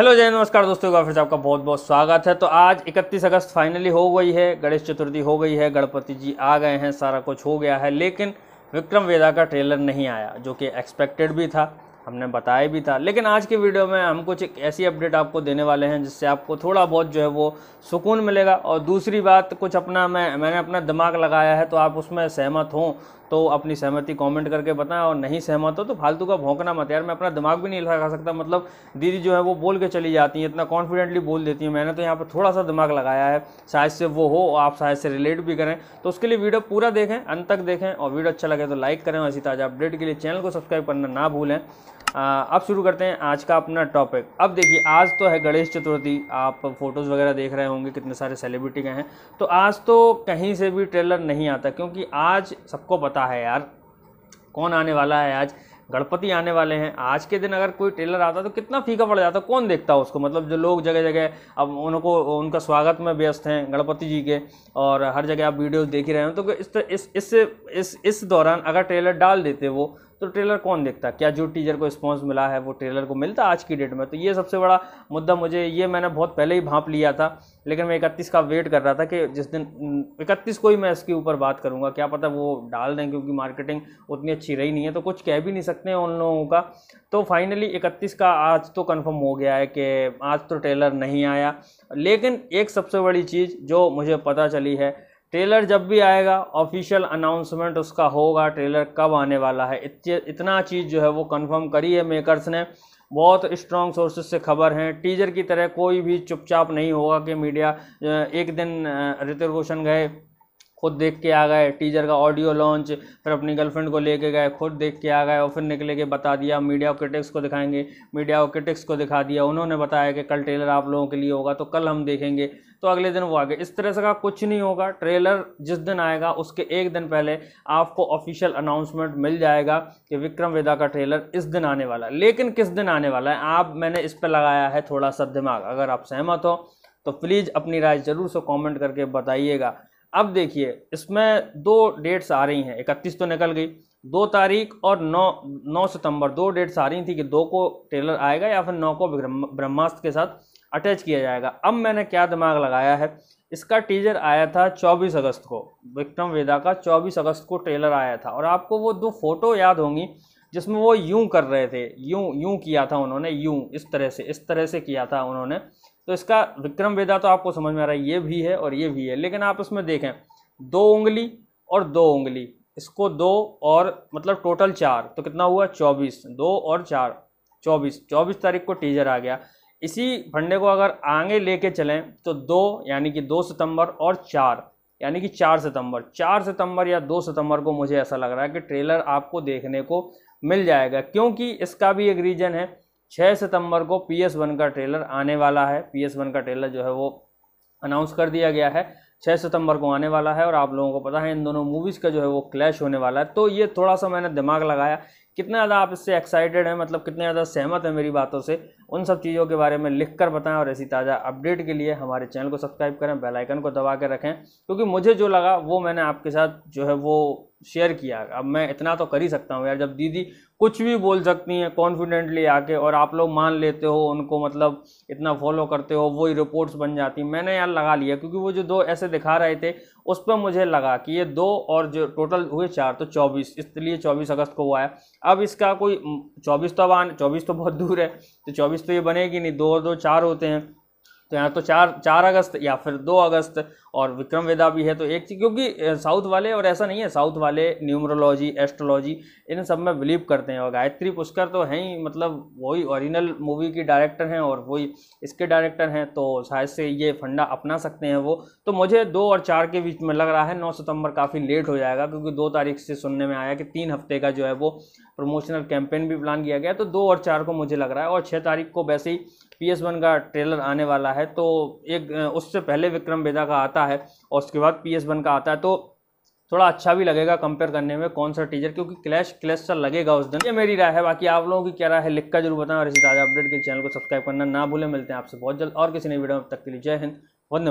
Hello जय नमस्कार दोस्तों, का फिर से आपका बहुत बहुत स्वागत है। तो आज 31 अगस्त फाइनली हो गई है, गणेश चतुर्थी हो गई है, गणपति जी आ गए हैं, सारा कुछ हो गया है, लेकिन विक्रम वेधा का ट्रेलर नहीं आया, जो कि एक्सपेक्टेड भी था, हमने बताया भी था। लेकिन आज के वीडियो में हम कुछ एक ऐसी अपडेट आपको देने वाले हैं जिससे आपको थोड़ा बहुत जो है वो सुकून मिलेगा। और दूसरी बात, कुछ अपना मैंने अपना दिमाग लगाया है, तो आप उसमें सहमत हों तो अपनी सहमति कमेंट करके बताएं, और नहीं सहमत हो तो फालतू का भौंकना मत। यार मैं अपना दिमाग भी नहीं लगा सकता, मतलब दीदी जो है वो बोल के चली जाती है, इतना कॉन्फिडेंटली बोल देती है। मैंने तो यहाँ पर थोड़ा सा दिमाग लगाया है, शायद से वो हो, आप शायद से रिलेट भी करें। तो उसके लिए वीडियो पूरा देखें, अंत तक देखें, और वीडियो अच्छा लगे तो लाइक करें, और इसी ताज़ा अपडेट के लिए चैनल को सब्सक्राइब करना ना भूलें। अब शुरू करते हैं आज का अपना टॉपिक। अब देखिए, आज तो है गणेश चतुर्थी, आप फोटोज़ वगैरह देख रहे होंगे कितने सारे सेलिब्रिटी के हैं। तो आज तो कहीं से भी ट्रेलर नहीं आता, क्योंकि आज सबको पता है यार कौन आने वाला है, आज गणपति आने वाले हैं। आज के दिन अगर कोई ट्रेलर आता तो कितना फीका पड़ जाता, कौन देखता उसको। मतलब जो लोग जगह जगह अब उनको उनका स्वागत में व्यस्त हैं गणपति जी के, और हर जगह आप वीडियोस देख ही रहे हो। तो इस दौरान अगर ट्रेलर डाल देते वो, तो ट्रेलर कौन देखता। क्या जो टीजर को रिस्पॉन्स मिला है वो ट्रेलर को मिलता आज की डेट में। तो ये सबसे बड़ा मुद्दा, मुझे ये मैंने बहुत पहले ही भांप लिया था, लेकिन मैं 31 का वेट कर रहा था कि जिस दिन 31 को ही मैं इसके ऊपर बात करूंगा। क्या पता वो डाल दें, क्योंकि मार्केटिंग उतनी अच्छी रही नहीं है, तो कुछ कह भी नहीं सकते हैं उन लोगों का। तो फाइनली 31 का आज तो कन्फर्म हो गया है कि आज तो ट्रेलर नहीं आया। लेकिन एक सबसे बड़ी चीज़ जो मुझे पता चली है, ट्रेलर जब भी आएगा ऑफिशियल अनाउंसमेंट उसका होगा, ट्रेलर कब आने वाला है, इतना चीज़ जो है वो कंफर्म करी है मेकर्स ने। बहुत स्ट्रॉन्ग सोर्सेज से खबर है। टीजर की तरह कोई भी चुपचाप नहीं होगा कि मीडिया एक दिन ऋतिक रोशन गए, खुद देख के आ गए टीजर का ऑडियो लॉन्च, फिर अपनी गर्लफ्रेंड को लेके गए, खुद देख के आ गए, और फिर निकले के बता दिया मीडिया क्रिटिक्स को दिखाएंगे, मीडिया क्रिटिक्स को दिखा दिया, उन्होंने बताया कि कल ट्रेलर आप लोगों के लिए होगा, तो कल हम देखेंगे, तो अगले दिन वो आगे। इस तरह से का कुछ नहीं होगा। ट्रेलर जिस दिन आएगा उसके एक दिन पहले आपको ऑफिशियल अनाउंसमेंट मिल जाएगा कि विक्रम वेधा का ट्रेलर इस दिन आने वाला है। लेकिन किस दिन आने वाला है, आप मैंने इस पर लगाया है थोड़ा सा दिमाग। अगर आप सहमत हो तो प्लीज़ अपनी राय ज़रूर से कॉमेंट करके बताइएगा। अब देखिए, इसमें दो डेट्स आ रही हैं, 31 तो निकल गई, 2 तारीख और 9 सितंबर, दो डेट्स आ रही थी कि 2 को ट्रेलर आएगा या फिर 9 को ब्रह्मास्त्र के साथ अटैच किया जाएगा। अब मैंने क्या दिमाग लगाया है, इसका टीजर आया था 24 अगस्त को, विक्रम वेधा का 24 अगस्त को ट्रेलर आया था, और आपको वो 2 फोटो याद होंगी जिसमें वो यूं कर रहे थे, यूं किया था उन्होंने, यूं इस तरह से किया था उन्होंने। तो इसका विक्रम वेधा तो आपको समझ में आ रहा है, ये भी है और ये भी है। लेकिन आप इसमें देखें 2 उंगली और 2 उंगली, इसको 2 और मतलब टोटल 4, तो कितना हुआ 24, 2 और 4, 24। 24 तारीख को टीजर आ गया। इसी फंडे को अगर आगे लेके चलें तो 2 यानी कि 2 सितंबर और 4 यानी कि 4 सितंबर, 4 सितंबर या 2 सितंबर को मुझे ऐसा लग रहा है कि ट्रेलर आपको देखने को मिल जाएगा। क्योंकि इसका भी एक रीज़न है, 6 सितंबर को PS1 का ट्रेलर आने वाला है। PS1 का ट्रेलर जो है वो अनाउंस कर दिया गया है, 6 सितंबर को आने वाला है, और आप लोगों को पता है इन दोनों मूवीज़ का जो है वो क्लैश होने वाला है। तो ये थोड़ा सा मैंने दिमाग लगाया, कितना ज़्यादा आप इससे एक्साइटेड हैं, मतलब कितने ज़्यादा सहमत हैं मेरी बातों से, उन सब चीज़ों के बारे में लिख कर बताएं। और ऐसी ताज़ा अपडेट के लिए हमारे चैनल को सब्सक्राइब करें, बेल आइकन को दबा के रखें, क्योंकि मुझे जो लगा वो मैंने आपके साथ जो है वो शेयर किया। अब मैं इतना तो कर ही सकता हूँ यार, जब दीदी कुछ भी बोल सकती हैं कॉन्फिडेंटली आके, और आप लोग मान लेते हो उनको, मतलब इतना फॉलो करते हो, वही रिपोर्ट्स बन जाती। मैंने यार लगा लिया, क्योंकि वो जो 2 ऐसे दिखा रहे थे उस पर मुझे लगा कि ये 2 और जो टोटल हुए 4, तो 24, इसलिए 24 अगस्त को हुआ है। अब इसका कोई 24 तो आन 24 तो बहुत दूर है, तो 24 तो ये बनेगी नहीं, 2 और 2 4 होते हैं, तो यहाँ तो 4 अगस्त या फिर 2 अगस्त, और विक्रम वेधा भी है, तो एक चीज़, क्योंकि साउथ वाले, और ऐसा नहीं है, साउथ वाले न्यूमरोलॉजी एस्ट्रोलॉजी इन सब में बिलीव करते हैं, और गायत्री पुष्कर तो हैं ही, मतलब वही ओरिजिनल मूवी की डायरेक्टर हैं और वही इसके डायरेक्टर हैं, तो शायद से ये फंडा अपना सकते हैं वो। तो मुझे 2 और 4 के बीच में लग रहा है। 9 सितंबर काफ़ी लेट हो जाएगा, क्योंकि 2 तारीख से सुनने में आया कि 3 हफ्ते का जो है वो प्रमोशनल कैंपेन भी प्लान किया गया, तो 2 और 4 को मुझे लग रहा है, और 6 तारीख को वैसे ही PS1 का ट्रेलर आने वाला है, तो एक उससे पहले विक्रम वेधा का आता है और उसके बाद PS1 का आता है, तो थोड़ा अच्छा भी लगेगा कंपेयर करने में कौन सा टीजर, क्योंकि क्लैश सा लगेगा उस दिन। ये मेरी राय है, बाकी आप लोगों की क्या राय है लिख कर जरूर बताएं, और इसी ताज़ा अपडेट के चैनल को सब्सक्राइब करना ना भूलें। मिलते हैं आपसे बहुत जल्द और किसी नई वीडियो में, तब तक के लिए जय हिंद, वंदे मातरम।